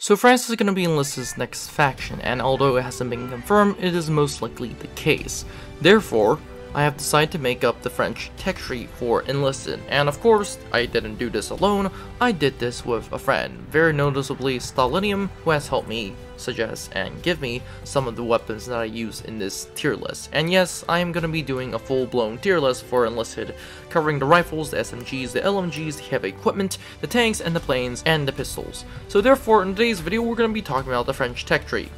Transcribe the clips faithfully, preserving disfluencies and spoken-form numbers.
So France is going to be Enlisted's next faction, and although it hasn't been confirmed, it is most likely the case. Therefore, I have decided to make up the French tech tree for Enlisted, and of course, I didn't do this alone, I did this with a friend, very noticeably Stalinium, who has helped me suggest and give me some of the weapons that I use in this tier list. And yes, I am going to be doing a full-blown tier list for Enlisted, covering the rifles, the S M Gs, the L M Gs, the heavy equipment, the tanks, and the planes, and the pistols. So therefore, in today's video, we're going to be talking about the French tech tree,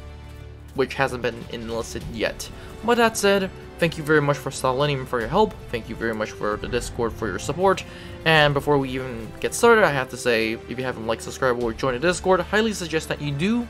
which hasn't been enlisted yet. But that said, thank you very much for Stalinium for your help, thank you very much for the Discord for your support, and before we even get started, I have to say, if you haven't liked, subscribed, or joined the Discord, I highly suggest that you do,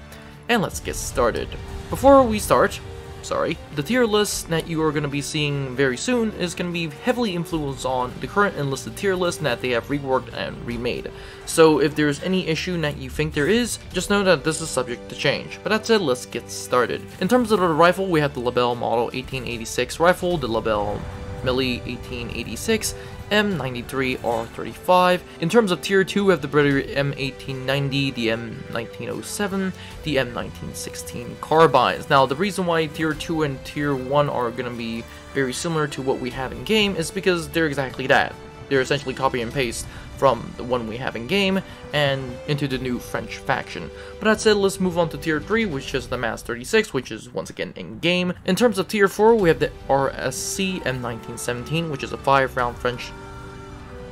and let's get started. Before we start, sorry, the tier list that you are going to be seeing very soon is going to be heavily influenced on the current enlisted tier list that they have reworked and remade. So if there's any issue that you think there is, just know that this is subject to change. But that said, let's get started. In terms of the rifle, we have the Lebel Model eighteen eighty-six rifle, the Lebel Mle eighteen eighty-six, M ninety-three, R thirty-five. In terms of tier two, we have the British M eighteen ninety, the M nineteen oh seven, the M nineteen sixteen carbines. Now, the reason why tier two and tier one are going to be very similar to what we have in game is because they're exactly that. They're essentially copy and paste from the one we have in game and into the new French faction. But that said, let's move on to tier three, which is the M A S thirty-six, which is once again in game. In terms of tier four, we have the R S C M nineteen seventeen, which is a five round French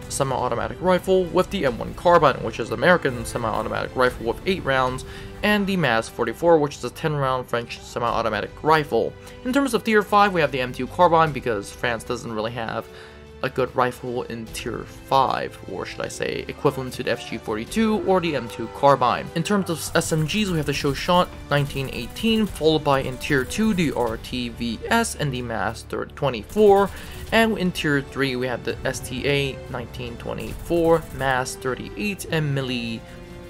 semi-automatic rifle, with the M one Carbine, which is an American semi-automatic rifle with eight rounds, and the M A S forty-four, which is a ten round French semi-automatic rifle. In terms of tier five, we have the M two Carbine, because France doesn't really have a good rifle in tier five, or should I say equivalent to the F G forty-two or the M two Carbine. In terms of S M Gs, we have the Chauchat nineteen eighteen, followed by in tier two the R T V S and the M A S twenty-four, and in tier three we have the S T A nineteen twenty-four, M A S thirty-eight, and Mle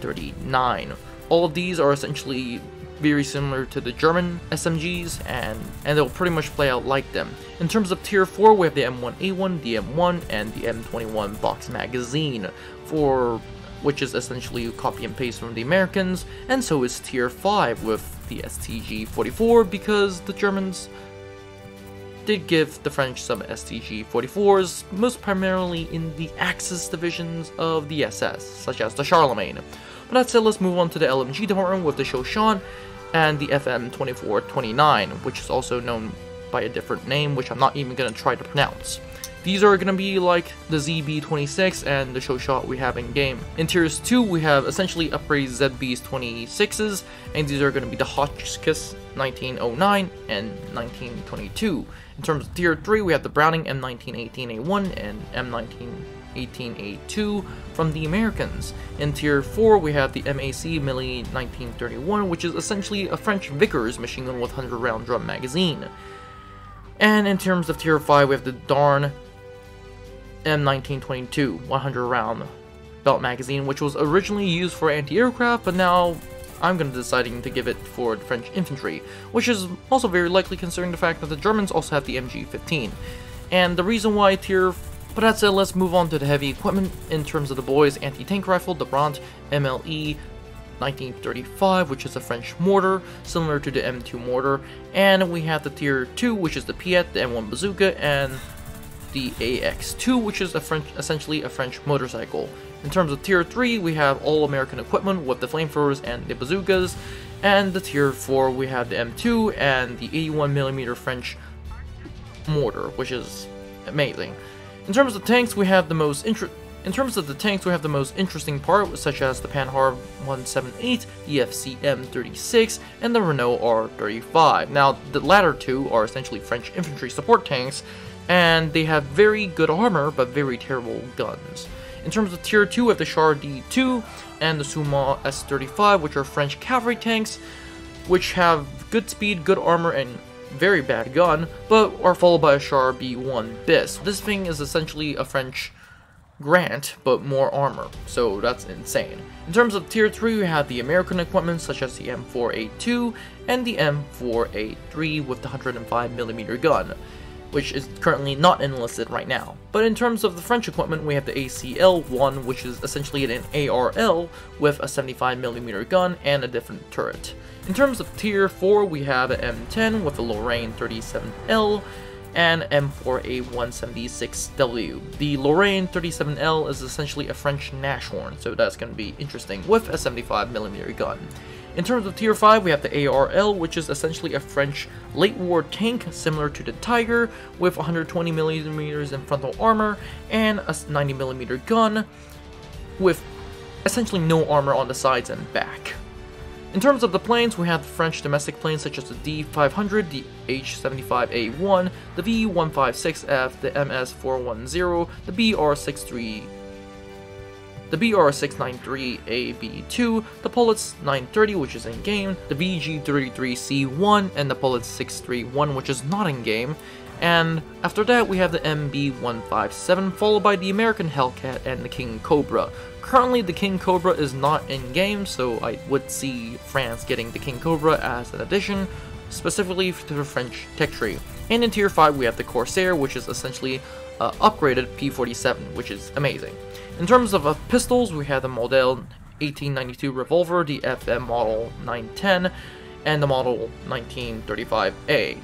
thirty-nine. All of these are essentially very similar to the German S M Gs, and, and they'll pretty much play out like them. In terms of tier four, we have the M one A one, the M one, and the M twenty-one box magazine, for which is essentially a copy and paste from the Americans, and so is tier five with the S T G forty-four, because the Germans did give the French some S T G forty-fours, most primarily in the Axis divisions of the S S, such as the Charlemagne. But that said, let's move on to the L M G department with the Chauchat and the F M twenty-four twenty-nine, which is also known by a different name, which I'm not even going to try to pronounce. These are going to be like the Z B twenty-six and the Chauchat we have in-game. In tiers two, we have essentially upgraded Z Bs twenty-sixes, and these are going to be the Hotchkiss nineteen oh nine and nineteen twenty-two. In terms of tier three, we have the Browning M nineteen eighteen A one and M nineteen eighteen A two from the Americans. In tier four, we have the M A C Mle nineteen thirty-one, which is essentially a French Vickers machine gun with one hundred round drum magazine. And in terms of tier five, we have the darn M nineteen twenty-two, one hundred round belt magazine, which was originally used for anti-aircraft, but now I'm going to be deciding to give it for the French infantry, which is also very likely considering the fact that the Germans also have the M G fifteen. And the reason why tier But that said, let's move on to the heavy equipment. In terms of the boys' anti-tank rifle, the Brandt M L E nineteen thirty-five, which is a French mortar, similar to the M two mortar. And we have the tier two, which is the Piet, the M one bazooka, and the A X two, which is a French, essentially a French motorcycle. In terms of tier three, we have all American equipment with the flamethrowers and the bazookas. And the tier four, we have the M two and the eighty-one millimeter French mortar, which is amazing. In terms of tanks, we have the most inter in terms of the tanks we have the most interesting part, such as the Panhard one seventy-eight, the F C M thirty-six, and the Renault R thirty-five. Now, the latter two are essentially French infantry support tanks, and they have very good armor but very terrible guns. In terms of tier two, we have the Char D two and the Somua S thirty-five, which are French cavalry tanks, which have good speed, good armor, and very bad gun, but are followed by a Char B one Bis. This thing is essentially a French Grant, but more armor, so that's insane. In terms of tier three, we have the American equipment, such as the M four A two and the M four A three with the one hundred five millimeter gun. which is currently not enlisted right now. But in terms of the French equipment, we have the A C L one, which is essentially an A R L with a seventy-five millimeter gun and a different turret. In terms of tier four, we have an M ten with a Lorraine thirty-seven L and M four A one seventy-six W. The Lorraine thirty-seven L is essentially a French Nashorn, so that's going to be interesting, with a seventy-five millimeter gun. In terms of tier five, we have the A R L, which is essentially a French late war tank similar to the Tiger, with one hundred twenty millimeters in frontal armor and a ninety millimeter gun with essentially no armor on the sides and back. In terms of the planes, we have the French domestic planes such as the D five hundred, the H seventy-five A one, the V one fifty-six F, the M S four ten, the B R sixty-three, the B R six ninety-three A B two, the Pulitz nine thirty, which is in game, the V G thirty-three C one, and the Pulitz six thirty-one, which is not in game. And after that, we have the M B one fifty-seven, followed by the American Hellcat and the King Cobra. Currently, the King Cobra is not in game, so I would see France getting the King Cobra as an addition, specifically to the French tech tree. And in tier five, we have the Corsair, which is essentially uh, upgraded P forty-seven, which is amazing. In terms of uh, pistols, we have the Mle eighteen ninety-two revolver, the F M model nine ten, and the model nineteen thirty-five A.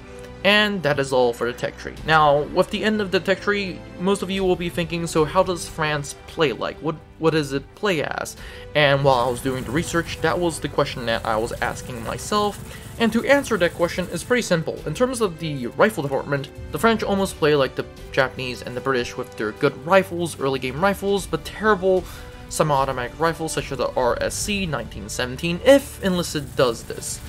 And that is all for the tech tree. Now, with the end of the tech tree, most of you will be thinking, so how does France play like? What what does it play as? And while I was doing the research, that was the question that I was asking myself. And to answer that question is pretty simple. In terms of the rifle department, the French almost play like the Japanese and the British with their good rifles, early game rifles, but terrible semi-automatic rifles such as the R S C nineteen seventeen, if Enlisted does this.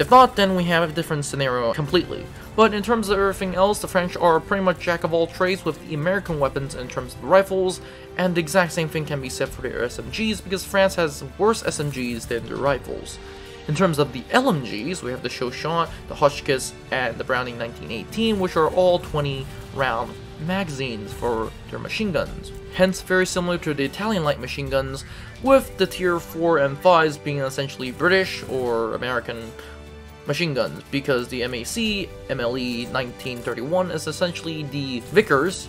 If not, then we have a different scenario completely. But in terms of everything else, the French are pretty much jack of all trades with the American weapons in terms of the rifles, and the exact same thing can be said for their S M Gs, because France has worse S M Gs than their rifles. In terms of the L M Gs, we have the Chauchat, the Hotchkiss, and the Browning nineteen eighteen, which are all twenty round magazines for their machine guns. Hence, very similar to the Italian light machine guns, with the tier four and fives being essentially British or American machine guns, because the M A C, M L E nineteen thirty-one, is essentially the Vickers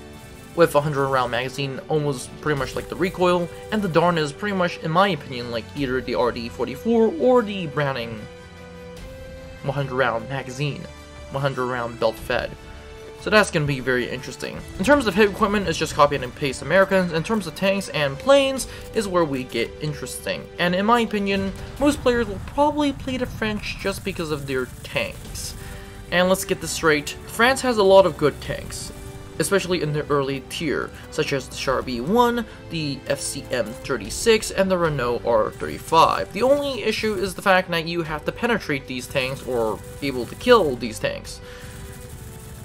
with a hundred round magazine, almost pretty much like the recoil, and the Darn is pretty much, in my opinion, like either the R D forty-four or the Browning one hundred round magazine, one hundred round belt fed. So that's going to be very interesting. In terms of hit equipment, it's just copy and paste Americans. In terms of tanks and planes is where we get interesting. And in my opinion, most players will probably play the French just because of their tanks. And let's get this straight. France has a lot of good tanks, especially in the early tier, such as the Char D two, the F C M thirty-six, and the Renault R thirty-five. The only issue is the fact that you have to penetrate these tanks or be able to kill these tanks,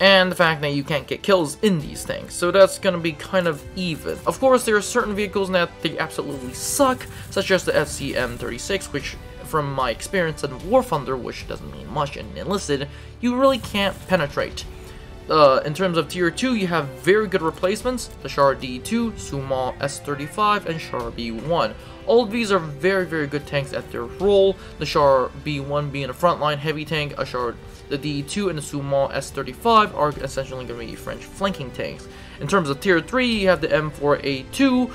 and the fact that you can't get kills in these things, so that's going to be kind of even. Of course, there are certain vehicles that they absolutely suck, such as the F C M thirty-six, which from my experience in War Thunder, which doesn't mean much in Enlisted, you really can't penetrate. Uh, in terms of tier two, you have very good replacements, the Char D two, Somua S thirty-five, and Char B one. All of these are very, very good tanks at their role, the Char B one being a frontline heavy tank, a Char the D two and the Somua S thirty-five are essentially going to be French flanking tanks. In terms of tier three, you have the M four A two,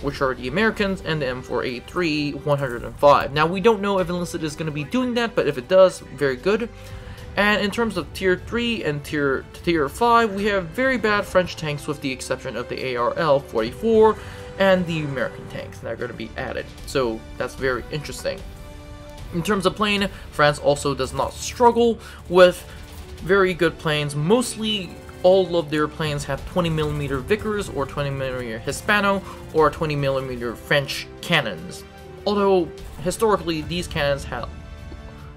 which are the Americans, and the M four A three one oh five. Now, we don't know if Enlisted is going to be doing that, but if it does, very good. And in terms of tier three and tier five, we have very bad French tanks with the exception of the A R L forty-four and the American tanks that are going to be added. So that's very interesting. In terms of plane, France also does not struggle with very good planes. Mostly all of their planes have twenty millimeter Vickers or twenty millimeter Hispano or twenty millimeter French cannons. Although historically these cannons have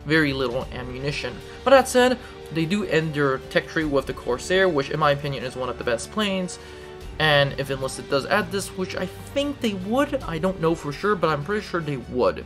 very little ammunition. But that said, they do end their tech tree with the Corsair, which in my opinion is one of the best planes. And if Enlisted does add this, which I think they would, I don't know for sure, but I'm pretty sure they would.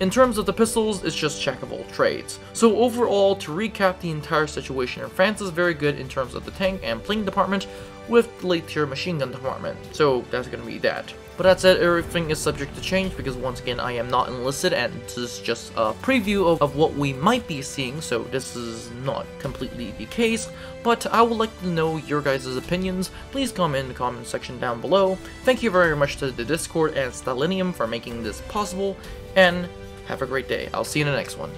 In terms of the pistols, it's just jack of all trades. So overall, to recap the entire situation, France is very good in terms of the tank and plane department, with the late tier machine gun department, so that's gonna be that. But that said, everything is subject to change because once again I am not enlisted and this is just a preview of, of what we might be seeing, so this is not completely the case. But I would like to know your guys' opinions. Please comment in the comment section down below. Thank you very much to the Discord and Stalinium for making this possible, and have a great day. I'll see you in the next one.